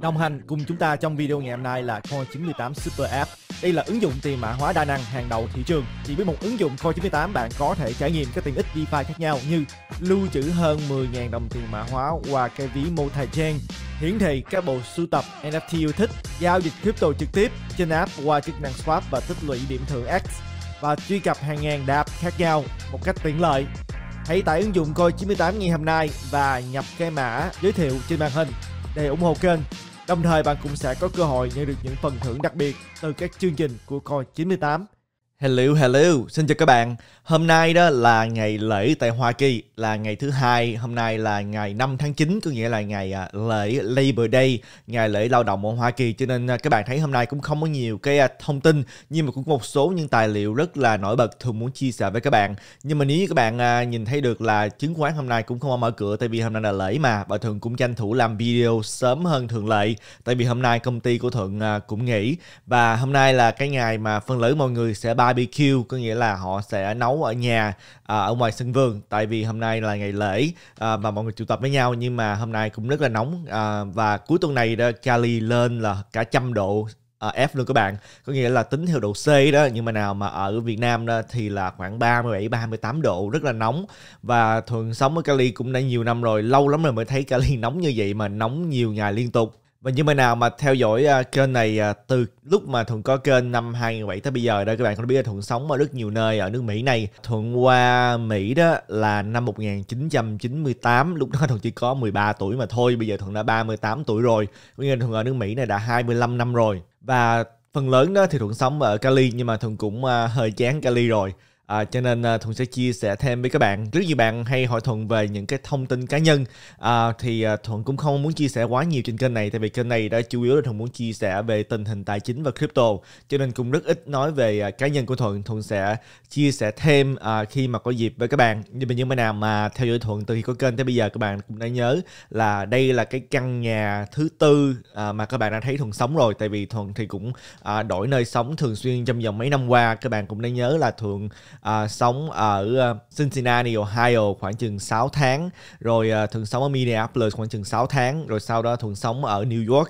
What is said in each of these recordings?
Đồng hành cùng chúng ta trong video ngày hôm nay là Coin98 Super App. Đây là ứng dụng tiền mã hóa đa năng hàng đầu thị trường. Chỉ với một ứng dụng Coin98, bạn có thể trải nghiệm các tiện ích DeFi khác nhau như lưu trữ hơn 10.000 đồng tiền mã hóa qua cái ví multi-chain, hiển thị các bộ sưu tập NFT yêu thích, giao dịch crypto trực tiếp trên app qua chức năng swap và tích lũy điểm thưởng X, và truy cập hàng ngàn đạp khác nhau một cách tiện lợi. Hãy tải ứng dụng Coin98 ngày hôm nay và nhập cái mã giới thiệu trên màn hình để ủng hộ kênh. Đồng thời bạn cũng sẽ có cơ hội nhận được những phần thưởng đặc biệt từ các chương trình của Coin98. Hello, xin chào các bạn. Hôm nay đó là ngày lễ tại Hoa Kỳ, là ngày thứ hai. Hôm nay là ngày 5 tháng 9, có nghĩa là ngày lễ Labor Day, ngày lễ lao động ở Hoa Kỳ. Cho nên các bạn thấy hôm nay cũng không có nhiều cái thông tin, nhưng mà cũng một số những tài liệu rất là nổi bật thường muốn chia sẻ với các bạn. Nhưng mà nếu các bạn nhìn thấy được là chứng khoán hôm nay cũng không mở cửa, tại vì hôm nay là lễ mà, và Thuận cũng tranh thủ làm video sớm hơn thường lệ, tại vì hôm nay công ty của Thuận cũng nghỉ. Và hôm nay là cái ngày mà phần lớn mọi người sẽ barbecue, có nghĩa là họ sẽ nấu ở nhà, ở ngoài sân vườn, tại vì hôm nay là ngày lễ và mọi người tụ tập với nhau. Nhưng mà hôm nay cũng rất là nóng, và cuối tuần này Cali lên là cả 100 độ F luôn các bạn, có nghĩa là tính theo độ C đó, nhưng mà nào mà ở Việt Nam đó thì là khoảng 37-38 độ, rất là nóng. Và Thuận sống ở Cali cũng đã nhiều năm rồi, lâu lắm rồi mới thấy Cali nóng như vậy, mà nóng nhiều ngày liên tục. Và như mà nào mà theo dõi kênh này từ lúc mà Thuận có kênh năm 2007 tới bây giờ đó, các bạn có biết là Thuận sống ở rất nhiều nơi ở nước Mỹ này. Thuận qua Mỹ đó là năm 1998, lúc đó Thuận chỉ có 13 tuổi mà thôi, bây giờ Thuận đã 38 tuổi rồi. Có nghĩa là Thuận ở nước Mỹ này đã 25 năm rồi. Và phần lớn đó thì Thuận sống ở Cali, nhưng mà Thuận cũng hơi chán Cali rồi. Cho nên Thuận sẽ chia sẻ thêm với các bạn. Rất nhiều bạn hay hỏi Thuận về những cái thông tin cá nhân, thì Thuận cũng không muốn chia sẻ quá nhiều trên kênh này, tại vì kênh này đã chủ yếu là Thuận muốn chia sẻ về tình hình tài chính và crypto, cho nên cũng rất ít nói về cá nhân của Thuận. Thuận sẽ chia sẻ thêm khi mà có dịp với các bạn. Nhưng mà nào mà theo dõi Thuận từ khi có kênh tới bây giờ, các bạn cũng đã nhớ là đây là cái căn nhà thứ tư mà các bạn đã thấy Thuận sống rồi, tại vì Thuận thì cũng đổi nơi sống thường xuyên trong vòng mấy năm qua. Các bạn cũng đã nhớ là Thuận sống ở Cincinnati, Ohio khoảng chừng 6 tháng, rồi Thuận sống ở Minneapolis khoảng chừng 6 tháng, rồi sau đó Thuận sống ở New York,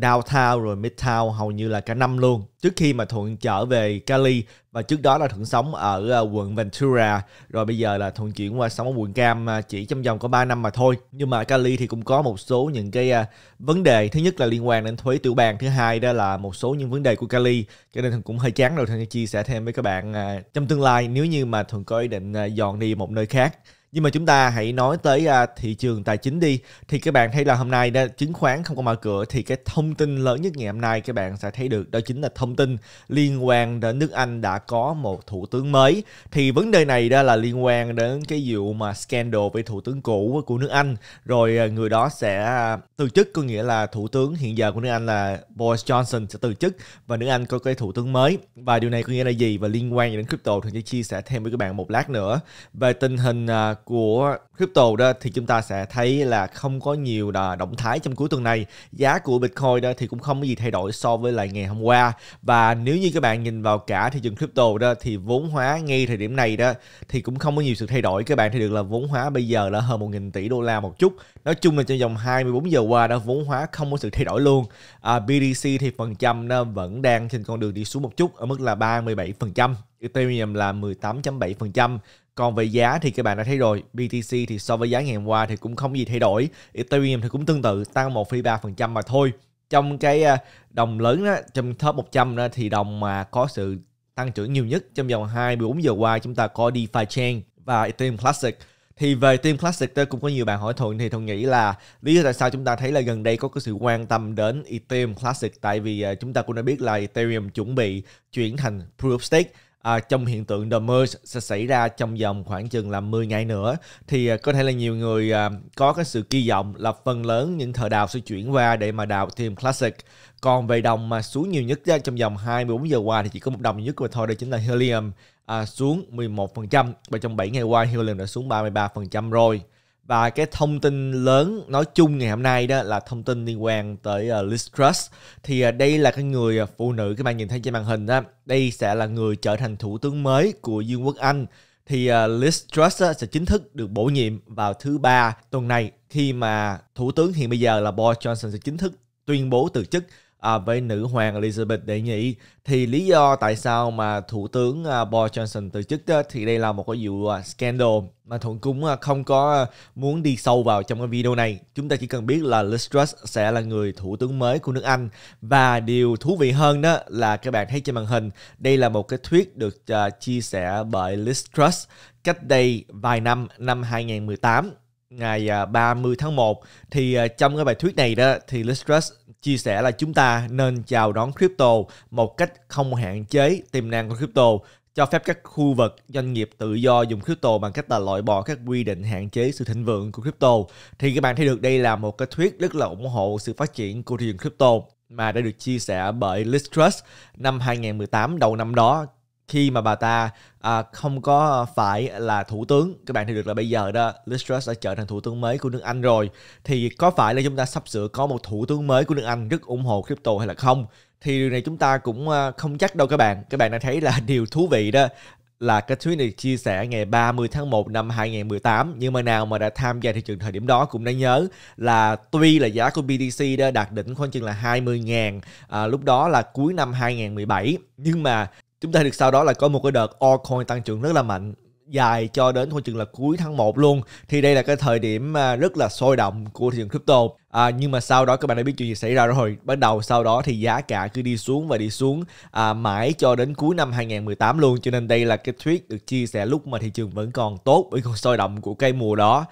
Downtown rồi Midtown hầu như là cả năm luôn, trước khi mà Thuận trở về Cali. Và trước đó là Thuận sống ở quận Ventura, rồi bây giờ là Thuận chuyển qua sống ở quận Cam chỉ trong vòng có 3 năm mà thôi. Nhưng mà Cali thì cũng có một số những cái vấn đề. Thứ nhất là liên quan đến thuế tiểu bang, thứ hai đó là một số những vấn đề của Cali, cho nên Thuận cũng hơi chán rồi. Thuận sẽ chia sẻ thêm với các bạn trong tương lai nếu như mà Thuận có ý định dọn đi một nơi khác. Nhưng mà chúng ta hãy nói tới thị trường tài chính đi. Thì các bạn thấy là hôm nay chứng khoán không có mở cửa, thì cái thông tin lớn nhất ngày hôm nay các bạn sẽ thấy được, đó chính là thông tin liên quan đến nước Anh đã có một thủ tướng mới. Thì vấn đề này đó là liên quan đến cái vụ mà scandal với thủ tướng cũ của nước Anh, rồi người đó sẽ từ chức, có nghĩa là thủ tướng hiện giờ của nước Anh là Boris Johnson sẽ từ chức, và nước Anh có cái thủ tướng mới. Và điều này có nghĩa là gì và liên quan đến crypto, thì sẽ chia sẻ thêm với các bạn một lát nữa. Về tình hình của crypto đó thì chúng ta sẽ thấy là không có nhiều động thái trong cuối tuần này. Giá của Bitcoin đó thì cũng không có gì thay đổi so với lại ngày hôm qua. Và nếu như các bạn nhìn vào cả thị trường crypto đó thì vốn hóa ngay thời điểm này đó thì cũng không có nhiều sự thay đổi. Các bạn thấy được là vốn hóa bây giờ là hơn 1.000 tỷ đô la một chút. Nói chung là trong vòng 24 giờ qua đó vốn hóa không có sự thay đổi luôn. BTC thì phần trăm nó vẫn đang trên con đường đi xuống một chút ở mức là 37%, Ethereum là 18.7%. Còn về giá thì các bạn đã thấy rồi, BTC thì so với giá ngày hôm qua thì cũng không gì thay đổi. Ethereum thì cũng tương tự, tăng 1,3% mà thôi. Trong cái đồng lớn đó, trong top 100 đó, thì đồng mà có sự tăng trưởng nhiều nhất trong vòng 24 giờ qua chúng ta có DeFi Chain và Ethereum Classic. Thì về Ethereum Classic tôi cũng có nhiều bạn hỏi Thuận, thì Thuận nghĩ là lý do tại sao chúng ta thấy là gần đây có cái sự quan tâm đến Ethereum Classic, tại vì chúng ta cũng đã biết là Ethereum chuẩn bị chuyển thành Proof of Stake. Trong hiện tượng The Merge sẽ xảy ra trong vòng khoảng chừng là 10 ngày nữa, thì có thể là nhiều người có cái sự kỳ vọng là phần lớn những thợ đào sẽ chuyển qua để mà đào Ethereum Classic. Còn về đồng mà xuống nhiều nhất trong vòng 24 giờ qua thì chỉ có một đồng nhất mà thôi, đó chính là Helium, xuống 11%, và trong 7 ngày qua Helium đã xuống 33% rồi. Và cái thông tin lớn nói chung ngày hôm nay đó là thông tin liên quan tới Liz Truss. Thì đây là cái người phụ nữ các bạn nhìn thấy trên màn hình đó. Đây sẽ là người trở thành thủ tướng mới của Vương quốc Anh. thì Liz Truss sẽ chính thức được bổ nhiệm vào thứ Ba tuần này, khi mà Thủ tướng hiện bây giờ là Boris Johnson sẽ chính thức tuyên bố từ chức với nữ hoàng Elizabeth đệ nhị. Thì lý do tại sao mà Thủ tướng Boris Johnson từ chức đó, thì đây là một cái vụ scandal mà Thuận cũng không có muốn đi sâu vào trong cái video này. Chúng ta chỉ cần biết là Liz Truss sẽ là người thủ tướng mới của nước Anh. Và điều thú vị hơn đó là các bạn thấy trên màn hình, đây là một cái thuyết được chia sẻ bởi Liz Truss cách đây vài năm, năm 2018, ngày 30 tháng 1. Thì trong cái bài thuyết này đó thì Liz Truss chia sẻ là chúng ta nên chào đón crypto một cách không hạn chế tiềm năng của crypto, cho phép các khu vực doanh nghiệp tự do dùng crypto bằng cách là loại bỏ các quy định hạn chế sự thịnh vượng của crypto. Thì các bạn thấy được đây là một cái thuyết rất là ủng hộ sự phát triển của thị trường crypto mà đã được chia sẻ bởi Liz Truss năm 2018, đầu năm đó, khi mà bà ta không có phải là thủ tướng. Các bạn thấy được là bây giờ đó Liz Truss đã trở thành thủ tướng mới của nước Anh rồi. Thì có phải là chúng ta sắp sửa có một thủ tướng mới của nước Anh rất ủng hộ crypto hay là không? Thì điều này chúng ta cũng không chắc đâu các bạn. Các bạn đã thấy là điều thú vị đó là cái tweet này chia sẻ ngày 30 tháng 1 năm 2018. Nhưng mà nào mà đã tham gia thị trường thời điểm đó cũng đã nhớ là tuy là giá của BTC đã đạt đỉnh khoảng chừng là 20.000 lúc đó là cuối năm 2017. Nhưng mà chúng ta được sau đó là có một cái đợt altcoin tăng trưởng rất là mạnh, dài cho đến khoảng chừng là cuối tháng 1 luôn. Thì đây là cái thời điểm rất là sôi động của thị trường crypto. Nhưng mà sau đó các bạn đã biết chuyện gì xảy ra rồi. Bắt đầu sau đó thì giá cả cứ đi xuống và đi xuống mãi cho đến cuối năm 2018 luôn. Cho nên đây là cái thuyết được chia sẻ lúc mà thị trường vẫn còn tốt, vẫn còn sôi động của cái mùa đó.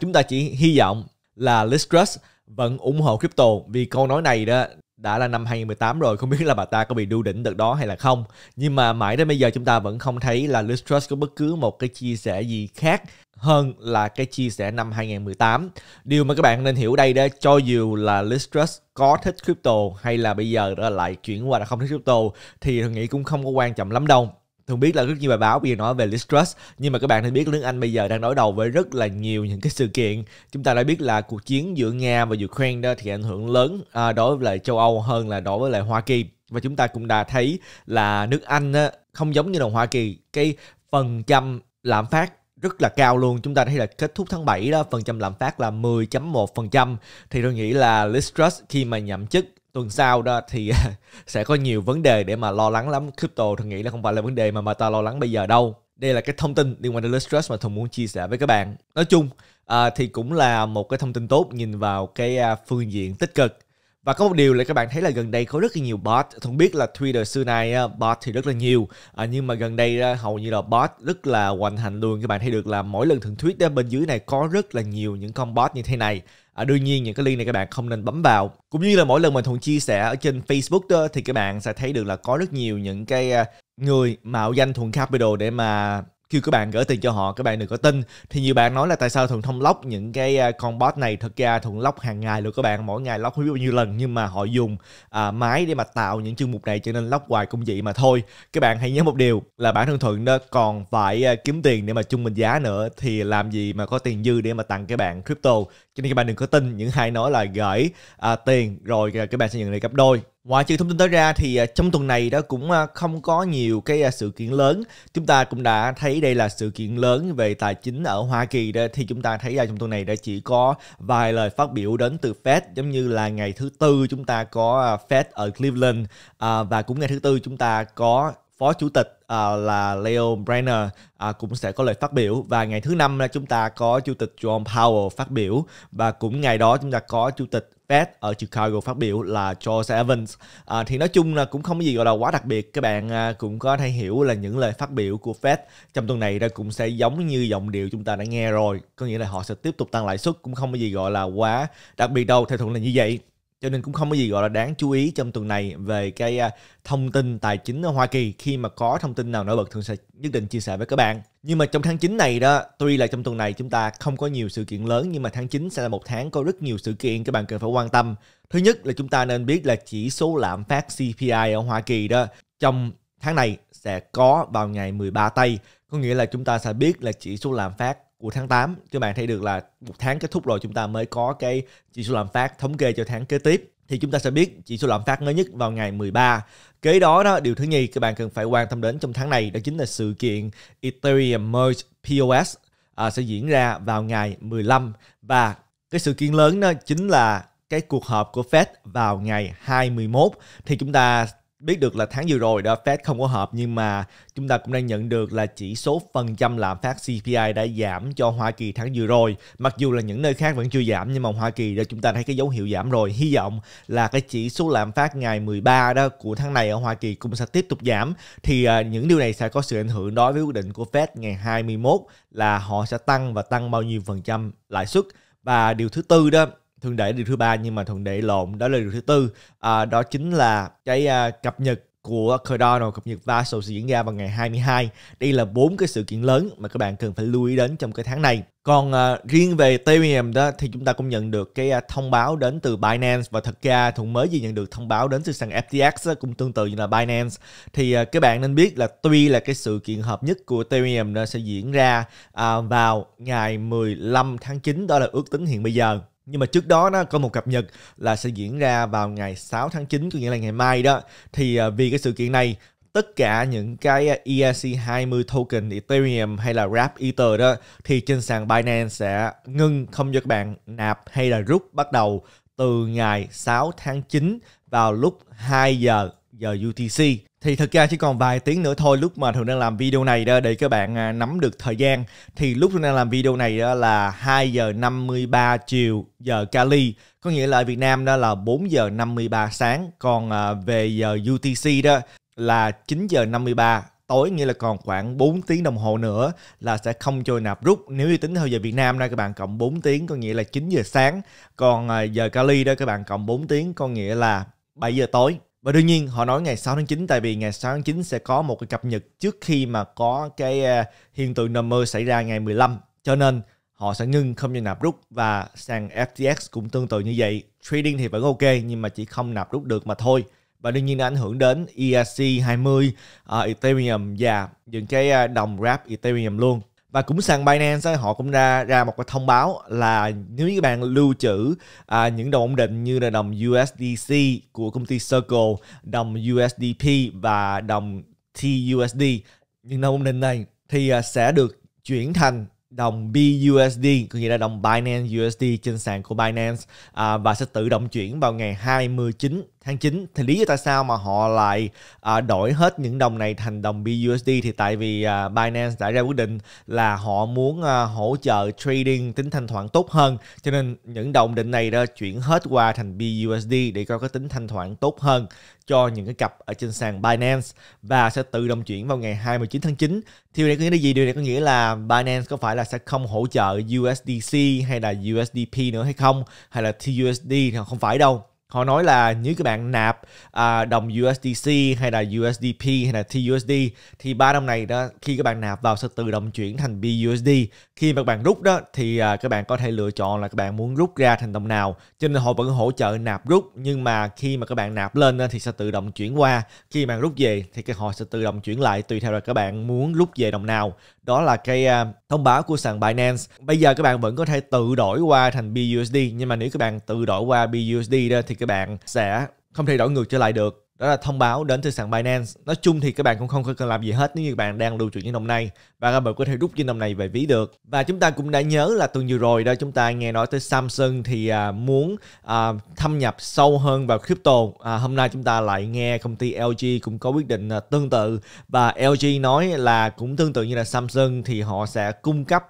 Chúng ta chỉ hy vọng là Liz Truss vẫn ủng hộ crypto, vì câu nói này đó đã là năm 2018 rồi, không biết là bà ta có bị đu đỉnh được đó hay là không. Nhưng mà mãi đến bây giờ chúng ta vẫn không thấy là Liz Truss có bất cứ một cái chia sẻ gì khác hơn là cái chia sẻ năm 2018. Điều mà các bạn nên hiểu đây đó, cho dù là Liz Truss có thích crypto hay là bây giờ đó lại chuyển qua là không thích crypto, thì tôi nghĩ cũng không có quan trọng lắm đâu. Thường biết là rất nhiều bài báo bây giờ nói về Liz Truss, nhưng mà các bạn nên biết nước Anh bây giờ đang đối đầu với rất là nhiều những cái sự kiện. Chúng ta đã biết là cuộc chiến giữa Nga và Ukraine đó thì ảnh hưởng lớn đối với lại châu Âu hơn là đối với lại Hoa Kỳ. Và chúng ta cũng đã thấy là nước Anh đó, không giống như là Hoa Kỳ, cái phần trăm lạm phát rất là cao luôn. Chúng ta thấy là kết thúc tháng 7 đó, phần trăm lạm phát là 10.1%. Thì tôi nghĩ là Liz Truss khi mà nhậm chức tuần sau đó thì sẽ có nhiều vấn đề để mà lo lắng lắm. Crypto thường nghĩ là không phải là vấn đề mà ta lo lắng bây giờ đâu. Đây là cái thông tin liên quan đến Liz Truss mà Thùng muốn chia sẻ với các bạn. Nói chung thì cũng là một cái thông tin tốt nhìn vào cái phương diện tích cực. Và có một điều là các bạn thấy là gần đây có rất là nhiều bot. Thùng biết là Twitter xưa nay bot thì rất là nhiều, nhưng mà gần đây hầu như là bot rất là hoành hành luôn. Các bạn thấy được là mỗi lần Thùng tweet bên dưới này có rất là nhiều những con bot như thế này. Đương nhiên những cái link này các bạn không nên bấm vào. Cũng như là mỗi lần mà Thuận chia sẻ ở trên Facebook đó, thì các bạn sẽ thấy được là có rất nhiều những cái người mạo danh Thuận Capital để mà kêu các bạn gửi tiền cho họ. Các bạn đừng có tin. Thì nhiều bạn nói là tại sao Thuận không lock những cái con bot này. Thật ra Thuận lock hàng ngày luôn các bạn. Mỗi ngày lock không biết bao nhiêu lần. Nhưng mà họ dùng máy để mà tạo những chương mục này, cho nên lock hoài cũng vậy mà thôi. Các bạn hãy nhớ một điều là bản thân Thuận đó còn phải kiếm tiền để mà trung bình giá nữa. Thì làm gì mà có tiền dư để mà tặng các bạn crypto. Cho nên các bạn đừng có tin những ai nói là gửi tiền rồi các bạn sẽ nhận lại gấp đôi. Ngoài trừ thông tin tới ra thì trong tuần này đó cũng không có nhiều cái sự kiện lớn. Chúng ta cũng đã thấy đây là sự kiện lớn về tài chính ở Hoa Kỳ đó. Thì chúng ta thấy trong tuần này đã chỉ có vài lời phát biểu đến từ Fed. Giống như là ngày thứ Tư chúng ta có Fed ở Cleveland. Và cũng ngày thứ Tư chúng ta có Phó Chủ tịch là Leo Brenner cũng sẽ có lời phát biểu. Và ngày thứ Năm là chúng ta có Chủ tịch John Powell phát biểu. Và cũng ngày đó chúng ta có Chủ tịch Fed ở Chicago phát biểu là Charles Evans. Thì nói chung là cũng không có gì gọi là quá đặc biệt. Các bạn cũng có thể hiểu là những lời phát biểu của Fed trong tuần này ra cũng sẽ giống như giọng điệu chúng ta đã nghe rồi. Có nghĩa là họ sẽ tiếp tục tăng lãi suất, cũng không có gì gọi là quá đặc biệt đâu. Theo Thuận là như vậy. Cho nên cũng không có gì gọi là đáng chú ý trong tuần này về cái thông tin tài chính ở Hoa Kỳ. Khi mà có thông tin nào nổi bật Thường sẽ nhất định chia sẻ với các bạn. Nhưng mà trong tháng 9 này đó, tuy là trong tuần này chúng ta không có nhiều sự kiện lớn, nhưng mà tháng 9 sẽ là một tháng có rất nhiều sự kiện các bạn cần phải quan tâm. Thứ nhất là chúng ta nên biết là chỉ số lạm phát CPI ở Hoa Kỳ đó trong tháng này sẽ có vào ngày 13 Tây. Có nghĩa là chúng ta sẽ biết là chỉ số lạm phát của tháng 8. Các bạn thấy được là một tháng kết thúc rồi chúng ta mới có cái chỉ số lạm phát thống kê cho tháng kế tiếp. thì chúng ta sẽ biết chỉ số lạm phát mới nhất vào ngày 13. Kế đó, điều thứ nhì các bạn cần phải quan tâm đến trong tháng này đó chính là sự kiện Ethereum Merge POS sẽ diễn ra vào ngày 15. Và cái sự kiện lớn đó chính là cái cuộc họp của Fed vào ngày 21. Thì chúng ta biết được là tháng vừa rồi đó Fed không có họp, nhưng mà chúng ta cũng đang nhận được là chỉ số phần trăm lạm phát CPI đã giảm cho Hoa Kỳ tháng vừa rồi. Mặc dù là những nơi khác vẫn chưa giảm, nhưng mà Hoa Kỳ đó chúng ta thấy cái dấu hiệu giảm rồi. Hy vọng là cái chỉ số lạm phát ngày 13 đó của tháng này ở Hoa Kỳ cũng sẽ tiếp tục giảm. Thì những điều này sẽ có sự ảnh hưởng đối với quyết định của Fed ngày 21 là họ sẽ tăng và tăng bao nhiêu phần trăm lãi suất. Và điều thứ tư đó, thường để điều thứ ba nhưng mà thường để lộn, đó là điều thứ tư, đó chính là cái cập nhật của Cardano, cập nhật Vasil sẽ diễn ra vào ngày 22. Đây là 4 cái sự kiện lớn mà các bạn cần phải lưu ý đến trong cái tháng này. Còn riêng về Ethereum đó thì chúng ta cũng nhận được cái thông báo đến từ Binance, và thật ra Thuận mới vừa nhận được thông báo đến từ sàn FTX cũng tương tự như là Binance. Thì các bạn nên biết là tuy là cái sự kiện hợp nhất của Ethereum đó sẽ diễn ra vào ngày 15 tháng 9, đó là ước tính hiện bây giờ. Nhưng mà trước đó nó có một cập nhật là sẽ diễn ra vào ngày 6 tháng 9, có nghĩa là ngày mai đó. Thì vì cái sự kiện này, tất cả những cái ERC20 token Ethereum hay là Wrapped Ether đó, thì trên sàn Binance sẽ ngưng không cho các bạn nạp hay là rút bắt đầu từ ngày 6 tháng 9 vào lúc 2 giờ UTC. Thì thật ra chỉ còn vài tiếng nữa thôi lúc mà Thường đang làm video này đó, để các bạn nắm được thời gian. Thì lúc Thường đang làm video này đó là 2 giờ 53 chiều giờ Cali, có nghĩa là ở Việt Nam đó là 4 giờ 53 sáng. Còn về giờ UTC đó là 9 giờ 53 tối, nghĩa là còn khoảng 4 tiếng đồng hồ nữa là sẽ không cho nạp rút. Nếu như tính theo giờ Việt Nam đó các bạn cộng 4 tiếng có nghĩa là 9 giờ sáng. Còn giờ Cali đó các bạn cộng 4 tiếng có nghĩa là 7 giờ tối. Và đương nhiên họ nói ngày 6 tháng 9 tại vì ngày 6 tháng 9 sẽ có một cái cập nhật trước khi mà có cái hiện tượng nằm mơ xảy ra ngày 15. Cho nên họ sẽ ngưng không cho nạp rút, và sàn FTX cũng tương tự như vậy. Trading thì vẫn ok nhưng mà chỉ không nạp rút được mà thôi. Và đương nhiên nó ảnh hưởng đến ERC20, Ethereum và những cái đồng Wrapped Ethereum luôn. Và cũng sàn Binance họ cũng ra một cái thông báo là nếu như các bạn lưu trữ những đồng ổn định như là đồng USDC của công ty Circle, đồng USDP và đồng TUSD, những đồng ổn định này thì sẽ được chuyển thành đồng BUSD, có nghĩa là đồng Binance USD trên sàn của Binance, và sẽ tự động chuyển vào ngày 29 tháng 9. Thì lý do tại sao mà họ lại đổi hết những đồng này thành đồng BUSD thì tại vì Binance đã ra quyết định là họ muốn hỗ trợ trading tính thanh khoản tốt hơn, cho nên những đồng định này đã chuyển hết qua thành BUSD để có cái tính thanh khoản tốt hơn cho những cái cặp ở trên sàn Binance, và sẽ tự động chuyển vào ngày 29 tháng 9. Thì điều này có nghĩa là gì? Điều này có nghĩa là Binance có phải là sẽ không hỗ trợ USDC hay là USDP nữa hay không? Hay là TUSD thì không phải đâu. Họ nói là nếu các bạn nạp đồng USDC hay là USDP hay là TUSD thì ba đồng này đó khi các bạn nạp vào sẽ tự động chuyển thành BUSD. Khi mà các bạn rút đó thì các bạn có thể lựa chọn là các bạn muốn rút ra thành đồng nào. Cho nên họ vẫn hỗ trợ nạp rút, nhưng mà khi mà các bạn nạp lên thì sẽ tự động chuyển qua. Khi mà rút về thì họ sẽ tự động chuyển lại tùy theo là các bạn muốn rút về đồng nào. Đó là cái thông báo của sàn Binance. Bây giờ các bạn vẫn có thể tự đổi qua thành BUSD, nhưng mà nếu các bạn tự đổi qua BUSD đó thì các bạn sẽ không thể đổi ngược trở lại được. Đó là thông báo đến từ sàn Binance. Nói chung thì các bạn cũng không cần làm gì hết nếu như bạn đang lưu trữ những đồng này, và các bạn có thể rút những đồng này về ví được. Và chúng ta cũng đã nhớ là tuần vừa rồi đó chúng ta nghe nói tới Samsung thì muốn thâm nhập sâu hơn vào crypto. Hôm nay chúng ta lại nghe công ty LG cũng có quyết định tương tự, và LG nói là cũng tương tự như là Samsung thì họ sẽ cung cấp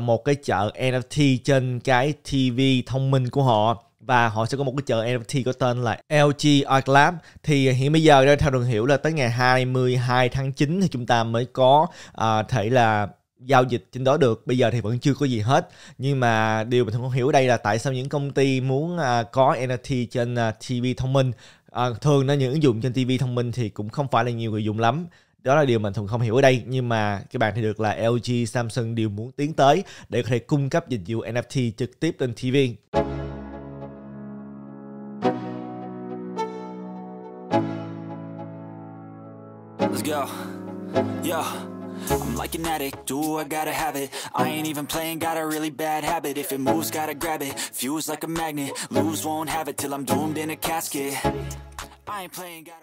một cái chợ NFT trên cái TV thông minh của họ. Và họ sẽ có một cái chợ NFT có tên là LG Art Lab. Thì hiện bây giờ theo đường hiểu là tới ngày 22 tháng 9 thì chúng ta mới có thể là giao dịch trên đó được. Bây giờ thì vẫn chưa có gì hết. Nhưng mà điều mình không hiểu ở đây là tại sao những công ty muốn có NFT trên TV thông minh, thường nó những ứng dụng trên TV thông minh thì cũng không phải là nhiều người dùng lắm. Đó là điều mình thường không hiểu ở đây, nhưng mà các bạn thấy được là LG, Samsung đều muốn tiến tới để có thể cung cấp dịch vụ NFT trực tiếp trên TV. I'm like an addict, do I gotta have it. I ain't even playing, got a really bad habit. If it moves, gotta grab it, fuse like a magnet. Lose, won't have it till I'm doomed in a casket. I ain't playing, gotta